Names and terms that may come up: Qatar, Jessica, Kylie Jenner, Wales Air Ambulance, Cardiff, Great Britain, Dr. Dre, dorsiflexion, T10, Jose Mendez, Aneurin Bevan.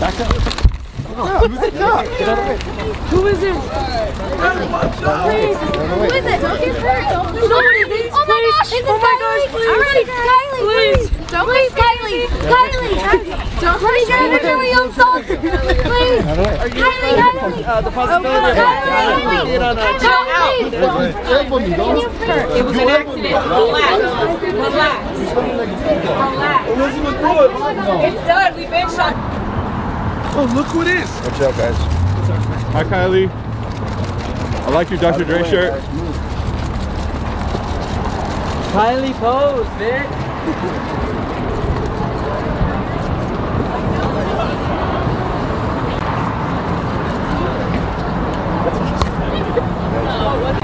Back up. Who is it? Please. Who is it? Don't get hurt. Somebody, please. Oh my gosh. Is it Kylie? Please. Kylie, please. Don't be Kylie. Kylie. Don't hurt your really own salt. Please. Kylie. The possibility of Kylie. It was an accident. Relax. Relax. Relax. It's done. We've been shot. Oh, look who it is! Watch out, guys. Hi, Kylie. I like your Dr. Dre shirt. Kylie pose, bitch. Oh, what the